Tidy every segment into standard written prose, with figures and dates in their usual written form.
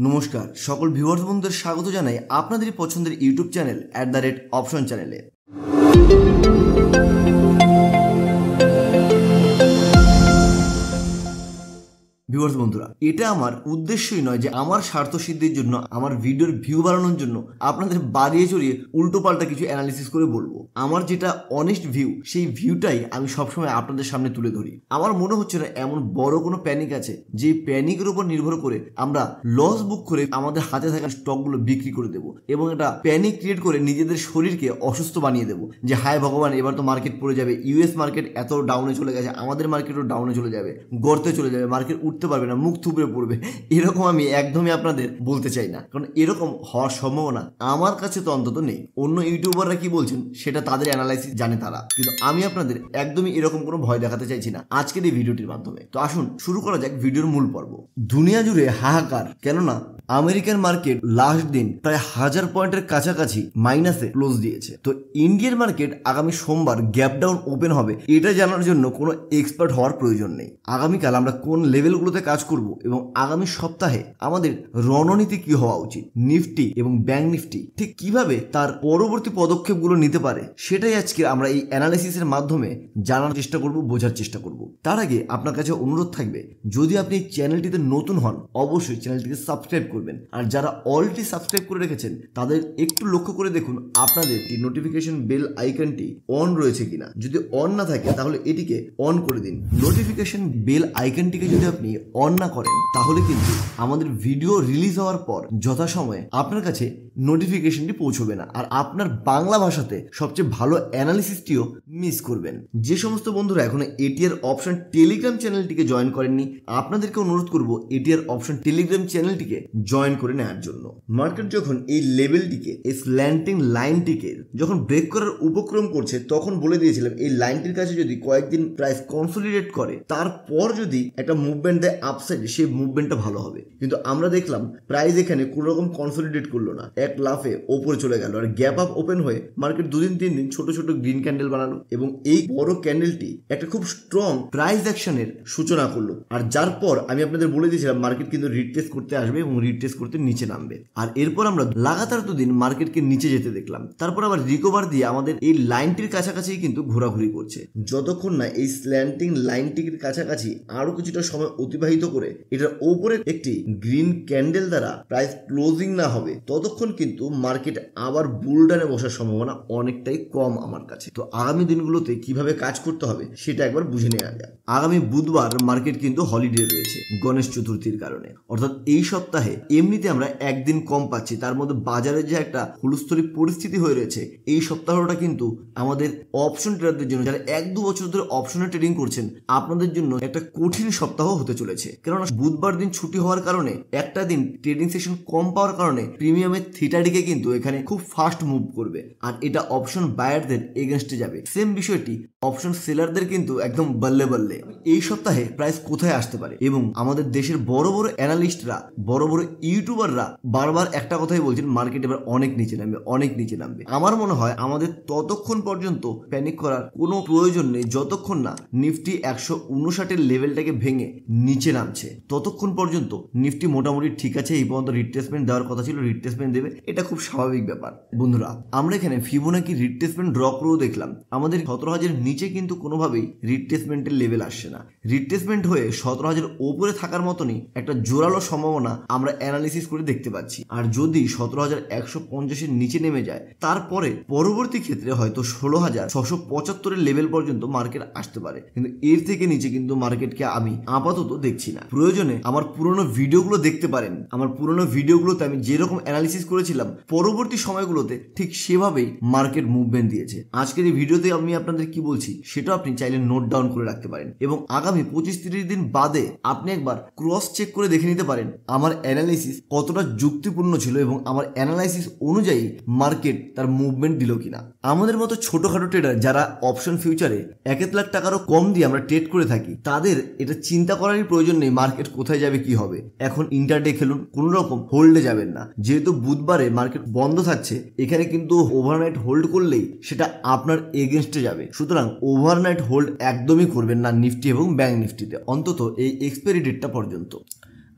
नमस्कार सकल भिउअर्स बंधुদের स्वागत জানাই আপনাদের পছন্দের ইউটিউব চ্যানেল @option চ্যানেলে। ভিউয়ার্স বন্ধুরা এটা আমার উদ্দেশ্যই নয় যে আমার স্বার্থ সিদ্ধির জন্য আমার ভিডিওর ভিউ বাড়ানোর জন্য আপনাদের বাড়িয়ে চড়িয়ে উল্টোপাল্টা কিছু অ্যানালিসিস করে বলবো। আমার যেটা অনেস্ট ভিউ সেই ভিউটাই আমি সবসময় আপনাদের সামনে তুলে ধরি। আমার মনে হচ্ছে না এমন বড় কোনো প্যানিক আছে যে প্যানিকের উপর নির্ভর করে আমরা লস বুক করে আমাদের হাতে থাকা স্টকগুলো বিক্রি করে দেবো এবং এটা প্যানিক ক্রিয়েট করে নিজেদের শরীরকে অসুস্থ বানিয়ে দেবো যে হায় ভগবান এবার তো মার্কেট পড়ে যাবে, ইউএস মার্কেট এত ডাউনে চলে গেছে, আমাদের মার্কেটও ডাউনে চলে যাবে, গর্তে চলে যাবে, মার্কেট পারবে না, মুখ থুবড়ে পড়বে। এরকম আমি একদমই আপনাদের বলতে চাই না, কারণ এরকম হওয়ার সম্ভাবনা আমার কাছে তো অন্তত নেই। অন্য ইউটিউবাররা কি বলছেন সেটা তাদের অ্যানালাইসিস জানে তারা, কিন্তু আমি আপনাদের একদমই এরকম কোনো ভয় দেখাতে চাইছি না আজকের এই ভিডিওটির মাধ্যমে। তো আসুন শুরু করা যাক ভিডিওর মূল পর্ব। দুনিয়া জুড়ে হাহাকার, কেননা আমেরিকান মার্কেট লাস্ট দিন প্রায় 1000 পয়েন্টের কাছাকাছি মাইনাসে ক্লোজ দিয়েছে। তো ইন্ডিয়ান মার্কেট আগামী সোমবার গ্যাপ ডাউন ওপেন হবে এটা জানার জন্য কোনো এক্সপার্ট হওয়ার প্রয়োজন নেই। আগামীকাল আমরা কোন লেভেলগুলোতে কাজ করব এবং আগামী সপ্তাহে আমাদের রণনীতি কি হওয়া উচিত, নিফটি এবং ব্যাংক নিফটি ঠিক কিভাবে তার পরবর্তী পদক্ষেপগুলো নিতে পারে সেটাই আজকে আমরা এই অ্যানালাইসিসের মাধ্যমে জানার চেষ্টা করব, বোঝার চেষ্টা করব। তার আগে আপনার কাছে অনুরোধ থাকবে যদি আপনি চ্যানেলটিতে নতুন হন অবশ্যই চ্যানেলটিকে সাবস্ক্রাইব করবেন, আর যারা অলরেডি সাবস্ক্রাইব করে রেখেছেন তাদের একটু লক্ষ্য করে দেখুন আপনাদের নোটিফিকেশন বেল আইকনটি অন রয়েছে কিনা। যদি অন না থাকে তাহলে এটিকে অন করে দিন। নোটিফিকেশন বেল আইকনটিকে যদি আপনি অন না করেন তাহলে কিন্তু আমাদের ভিডিও রিলিজ হওয়ার পর যথাসময়ে আপনার কাছে নোটিফিকেশনটি পৌঁছবে না, আর আপনার বাংলা ভাষাতে সবচেয়ে ভালো অ্যানালিসিসটিও মিস করবেন। যে সমস্ত বন্ধুরা এখনো এটিআর অপশন টেলিগ্রাম চ্যানেলটিকে জয়েন করেননি আপনাদেরকে অনুরোধ করবো এটিআর অপশন টেলিগ্রাম চ্যানেলটিকে জয়েন করে নেওয়ার জন্য। মার্কেট যখন এই লেভেলটিকে, এই স্ল্যান্টিং লাইনটিকে যখন ব্রেক করার উপক্রম করছে তখন বলে দিয়েছিলাম এই লাইনটির কাছে যদি কয়েকদিন প্রাইস কনসোলিডেট করে তারপর যদি একটা মুভমেন্ট দেয় আপসাইড সেই মুভমেন্টটা ভালো হবে, কিন্তু আমরা দেখলাম প্রাইস এখানে কোনো রকম কনসোলিডেট করলো না, এক লাফে ওপরে চলে গেল। আর গ্যাপ আপ ওপেন হয়ে মার্কেট দুদিন তিন দিন ছোট ছোট গ্রিন ক্যান্ডেল বানালো এবং এই বড় ক্যান্ডেলটি একটা খুব স্ট্রং প্রাইস অ্যাকশনের সূচনা করলো, আর যার পর আমি আপনাদের বলে দিয়েছিলাম মার্কেট কিন্তু রিটেস্ট করতে আসবে এবং রিটেস্ট করতে নিচে নামবে। আর এরপর আমরা লাগাতার দুদিন মার্কেটকে নিচে যেতে দেখলাম, তারপর আবার রিকভার দিয়ে আমাদের এই লাইনটির কাছাকাছি কিন্তু ঘোরাঘুরি করছে। যতক্ষণ না এই স্ল্যান্টিং লাইনটির কাছাকাছি আরো কিছুটা সময় অতিবাহিত করে এটার উপরে একটি গ্রিন ক্যান্ডেল দ্বারা প্রাইস ক্লোজিং না হবে ততক্ষণ কিন্তু মার্কেট আবার বুলডানে বসার সম্ভাবনা অনেকটাই কম আমার কাছে। তো আগামী দিনগুলোতে কিভাবে কাজ করতে হবে সেটা একবার বুঝে নেওয়া যায়। আগামী বুধবার মার্কেট কিন্তু হলিডে রয়েছে গণেশ চতুর্থীর কারণে, অর্থাৎ এই সপ্তাহে এমনিতে আমরা একদিন কম পাচ্ছি, তার মধ্যে বাজারের যে একটা হুলস্থুলি পরিস্থিতি হয়ে রয়েছে এই সপ্তাহটা কিন্তু আমাদের অপশন ট্রেডারদের জন্য, যারা 1-2 বছর ধরে অপশনে ট্রেডিং করছেন আপনাদের জন্য একটা কঠিন সপ্তাহ হতে চলেছে। কারণ বুধবার দিন ছুটি হওয়ার কারণে একটা দিন ট্রেডিং সেশন কম পাওয়ার কারণে প্রিমিয়ামের থিটাটিকে কিন্তু এখানে খুব ফাস্ট মুভ করবে, আর এটা অপশন বায়ারদের এগেনস্টে যাবে। সেম বিষয়টি অপশন সেলারদের কিন্তু একদম বললে বললে। এই সপ্তাহে প্রাইস কোথায় আসতে পারে এবং আমাদের দেশের বড় বড় অ্যানালিস্টরা, বড় বড় ইউটিউবাররা বারবার একটা কথাই বলছেন মার্কেট এবার অনেক নিচে নামবে, অনেক নিচে নামবে। আমার মনে হয় আমাদের ততক্ষণ পর্যন্ত প্যানিক করার কোনো প্রয়োজন নেই যতক্ষণ না নিফটি 159-এর লেভেলটাকে ভেঙে নিচে নামছে। ততক্ষণ পর্যন্ত নিফটি মোটামুটি ঠিক আছে, এই পর্যন্ত রিট্রেসমেন্ট দেওয়ার কথা ছিল, রিট্রেসমেন্ট দেবে, এটা খুব স্বাভাবিক ব্যাপার। বন্ধুরা আমরা এখানে ফিবোনাকি রিট্রেসমেন্ট ড্র করেও দেখলাম আমাদের 17,000 নিচে কিন্তু কোনোভাবেই রিট্রেসমেন্টের লেভেল আসছে না। রিট্রেসমেন্ট হয়ে 17,000 ওপরে থাকার মতনই একটা জোরালো সম্ভাবনা আমরা অ্যানালিসিস করে দেখতে পাচ্ছি। আর যদি 17,150-এর নিচে নেমে যায় তারপরে পরবর্তী ক্ষেত্রে হয়তো 16,675-এর লেভেল পর্যন্ত মার্কেট আসতে পারে, কিন্তু এর থেকে নিচে কিন্তু মার্কেটকে আমি আপাতত দেখছি না। প্রয়োজনে আমার পুরনো ভিডিওগুলো দেখতে পারেন, আমার পুরনো ভিডিওগুলোতে আমি যেরকম অ্যানালিসিস করেছিলাম পরবর্তী সময়গুলোতে ঠিক সেভাবেই মার্কেট মুভমেন্ট দিয়েছে। আজকের এই ভিডিওতে আমি আপনাদের কি বলছি সেটা আপনি চাইলে নোট ডাউন করে রাখতে পারেন এবং আগামী 25-30 দিন বাদে আপনি একবার ক্রস চেক করে দেখে নিতে পারেন আমার অ্যানালিসিস কতটা যুক্তিপূর্ণ ছিল এবং আমার অ্যানালাইসিস অনুযায়ী মার্কেট তার মুভমেন্ট দিল কিনা। আমাদের মতো ছোটখাটো ট্রেডার যারা অপশন ফিউচারে 1-1 লাখ টাকারও কম দিয়ে আমরা ট্রেড করে থাকি তাদের এটা চিন্তা করারই প্রয়োজন নেই মার্কেট কোথায় যাবে কি হবে। এখন ইন্টারডে খেলুন, কোনো রকম হোল্ডে যাবেন না, যেহেতু বুধবারে মার্কেট বন্ধ থাকছে এখানে কিন্তু ওভারনাইট হোল্ড করলেই সেটা আপনার এগেনস্টে যাবে। সুতরাং ওভারনাইট হোল্ড একদমই করবেন না নিফটি এবং ব্যাংক নিফটিতে, অন্তত এই এক্সপায়ারি ডেটটা পর্যন্ত।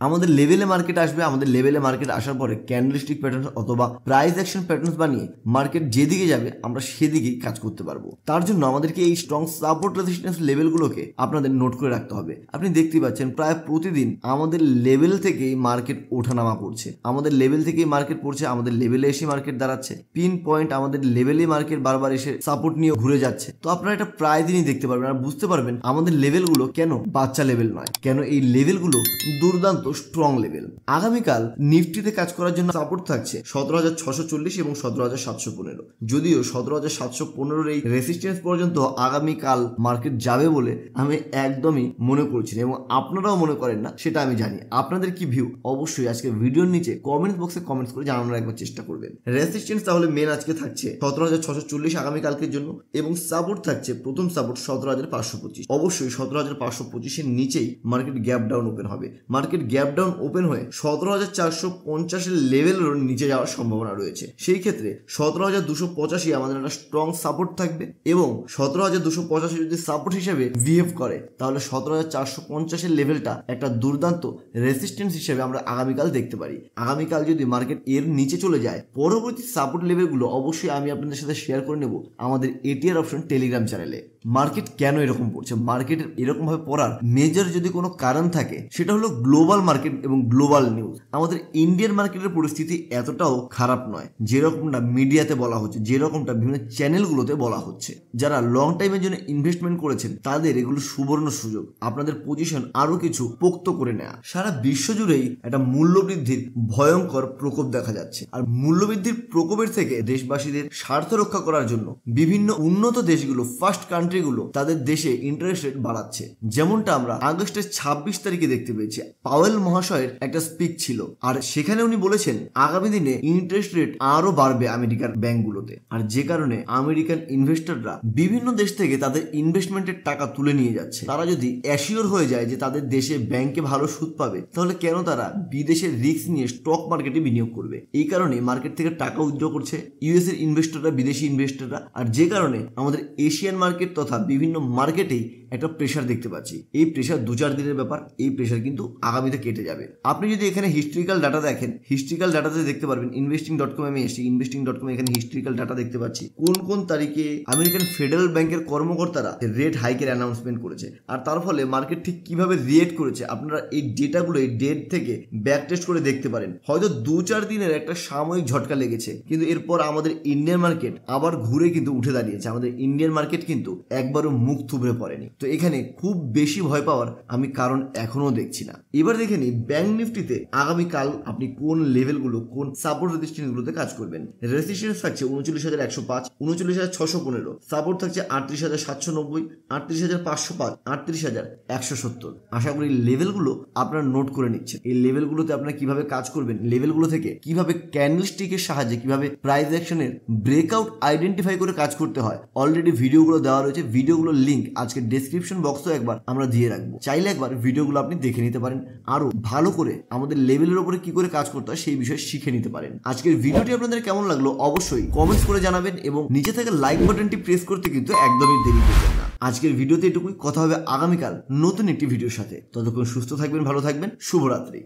আমাদের লেভেলে মার্কেট আসবে, আমাদের লেভেলে মার্কেট আসার পরে ক্যান্ডেলস্টিক প্যাটার্ন অথবা প্রাইস অ্যাকশন প্যাটার্ন বানিয়ে মার্কেট যেদিকে যাবে আমরা সেদিকেই কাজ করতে পারবো। তার জন্য আমাদেরকে এই স্ট্রং সাপোর্ট রেজিস্ট্যান্স লেভেলগুলোকে আপনাদের নোট করে রাখতে হবে। আপনি দেখতে পাচ্ছেন প্রায় প্রতিদিন আমাদের লেভেল থেকেই মার্কেট ওঠানামা করছে, আমাদের লেভেল থেকেই মার্কেট পড়ছে, আমাদের লেভেলে এসে মার্কেট দাঁড়াচ্ছে, পিন পয়েন্ট আমাদের লেভেলে মার্কেট বারবার এসে সাপোর্ট নিয়ে ঘুরে যাচ্ছে। তো আপনারা এটা প্রায় দিনই দেখতে পারবেন আর বুঝতে পারবেন আমাদের লেভেলগুলো কেন বাচ্চা লেভেল নয়, কেন এই লেভেলগুলো দুর্দান্ত স্ট্রং লেভেল। আগামীকাল নিফটিতে কাজ করার জন্য সাপোর্ট থাকছে 17,640 এবং 17,715। যদিও 17,715 এই রেসিস্টেন্স পর্যন্ত আগামীকাল মার্কেট যাবে বলে আমি একদমই মনে করছি না এবং আপনারাও মনে করেন না সেটা আমি জানি। আপনাদের কি ভিউ অবশ্যই আজকে ভিডিওর নিচে কমেন্ট বক্সে কমেন্টস করে জানানোর একবার চেষ্টা করবেন। রেসিস্টেন্স তাহলে মেন আজকে থাকছে 17,640 আগামীকালকের জন্য এবং সাপোর্ট থাকছে প্রথম সাপোর্ট 17,525। অবশ্যই 17,525-এর নিচেই মার্কেট গ্যাপ ডাউন ওপেন হবে। মার্কেট গ্যাপ ডাউন ওপেন হয়ে 17,450-এর লেভেলের নিচে যাওয়ার সম্ভাবনা রয়েছে। সেই ক্ষেত্রে 17,285 আমাদের একটা স্ট্রং সাপোর্ট থাকবে এবং 17,285 যদি সাপোর্ট হিসেবে বিহেভ করে তাহলে 17,450-এর লেভেলটা একটা দুর্দান্ত রেসিস্টেন্স হিসেবে আমরা আগামীকাল দেখতে পারি। আগামীকাল যদি মার্কেট এর নিচে চলে যায় পরবর্তী সাপোর্ট লেভেলগুলো অবশ্যই আমি আপনাদের সাথে শেয়ার করে নেব আমাদের এটিআর অপশন টেলিগ্রাম চ্যানেলে। মার্কেট কেন এরকম পড়ছে, মার্কেট এরকম ভাবে পড়ার মেজর যদি কোনো কারণ থাকে সেটা হলো গ্লোবাল মার্কেট এবং গ্লোবাল নিউজ। আমাদের ইন্ডিয়ান মার্কেটের পরিস্থিতি এতটাও খারাপ নয় যেরকমটা মিডিয়াতে বলা হচ্ছে, যেরকমটা বিভিন্ন চ্যানেলগুলোতে বলা হচ্ছে। যারা লং টাইমের জন্য ইনভেস্টমেন্ট করেছেন তাদের এগুলো সুবর্ণ সুযোগ আপনাদের পজিশন আরো কিছু পোক্ত করে নেওয়া। সারা বিশ্ব জুড়েই একটা মূল্যবৃদ্ধির ভয়ঙ্কর প্রকোপ দেখা যাচ্ছে আর মূল্যবৃদ্ধির প্রকোপের থেকে দেশবাসীদের স্বার্থ রক্ষা করার জন্য বিভিন্ন উন্নত দেশগুলো ফার্স্ট কান্ট্রি তাদের দেশে ইন্টারেস্ট রেট বাড়াচ্ছে। যেমনটা আমরা আগস্টের 26 তারিখে দেখতে পেয়েছি পাওয়েল মহাশয়ের একটা স্পিচ ছিল আর সেখানে উনি বলেছেন আগামী দিনে ইন্টারেস্ট রেট আরো বাড়বে আমেরিকার ব্যাংকগুলোতে, আর যে কারণে আমেরিকান ইনভেস্টররা বিভিন্ন দেশ থেকে তাদের ইনভেস্টমেন্টের টাকা তুলে নিয়ে যাচ্ছে। তারা যদি অ্যাসিওর হয়ে যায় যে তাদের দেশে ব্যাংকে ভালো সুদ পাবে তাহলে কেন তারা বিদেশে রিস্ক নিয়ে স্টক মার্কেটে বিনিয়োগ করবে। এই কারণে মার্কেট থেকে টাকা উইথড্র করছে ইউএস এর ইনভেস্টররা, বিদেশি ইনভেস্টররা, আর যে কারণে আমাদের এশিয়ান মার্কেট তথা বিভিন্ন মার্কেটেই একটা প্রেশার দেখতে পাচ্ছি। এই প্রেশার 2-4 দিনের ব্যাপার, এই প্রেশার কিন্তু আগামীতে কেটে যাবে। আপনি যদি এখানে হিস্ট্রিক্যাল ডাটা দেখেন, হিস্ট্রিক্যাল ডাটাতে দেখতে পারবেন investing.com আমি এসেছি investing.com এখানে হিস্ট্রিক্যাল ডাটা দেখতে পাচ্ছি কোন কোন তারিখে আমেরিকান ফেডারেল ব্যাংকের কর্মকর্তারা রেট হাইকের অ্যানাউন্সমেন্ট করেছে আর তার ফলে মার্কেট ঠিক কিভাবে রিয়েক্ট করেছে। আপনারা এই ডেটাগুলো এই ডেট থেকে ব্যাক টেস্ট করে দেখতে পারেন। হয়তো 2-4 দিনের একটা সাময়িক ঝটকা লেগেছে কিন্তু এরপর আমাদের ইন্ডিয়ান মার্কেট আবার ঘুরে কিন্তু উঠে দাঁড়িয়েছে। আমাদের ইন্ডিয়ান মার্কেট কিন্তু একবারও মুখ থুবড়ে পড়েনি। তো এখানে খুব বেশি ভয় পাওয়ার আমি কারণ এখনো দেখছি না। এবার দেখে নিই ব্যাংক নিফটিতে আগামীকাল আপনি কোন লেভেলগুলো, কোন সাপোর্ট রেজিস্ট্যান্সগুলোতে কাজ করবেন। রেজিস্ট্যান্স থাকছে 39,105, 39,615, সাপোর্ট থাকছে 38,790, 38,505, 38,170। আশা করি লেভেলগুলো আপনারা নোট করে নিচ্ছেন। এই লেভেলগুলোতে আপনারা কিভাবে কাজ করবেন, লেভেলগুলো থেকে কিভাবে ক্যান্ডেলস্টিকের সাহায্যে কিভাবে প্রাইস অ্যাকশনের ব্রেকআউট আইডেন্টিফাই করে কাজ করতে হয় অলরেডি ভিডিওগুলো দেওয়া রয়েছে। ভিডিওগুলোর লিঙ্ক আজকে ডেসক্রিপশন বক্সও একবার আমরা দিয়ে রাখবো, চাইলে একবার ভিডিওগুলো আপনি দেখে নিতে পারেন, আরো ভালো করে আমাদের লেভেলের উপরে কি করে কাজ করতে হয় সেই বিষয়ে শিখে নিতে পারেন। আজকের ভিডিওটি আপনাদের কেমন লাগলো অবশ্যই কমেন্টস করে জানাবেন এবং নিচে থেকে লাইক বাটনটি প্রেস করতে কিন্তু একদমই দেরি করবেন না। আজকের ভিডিওতে এটুকুই, কথা হবে আগামীকাল নতুন একটি ভিডিওর সাথে। ততক্ষণ সুস্থ থাকবেন, ভালো থাকবেন, শুভরাত্রি।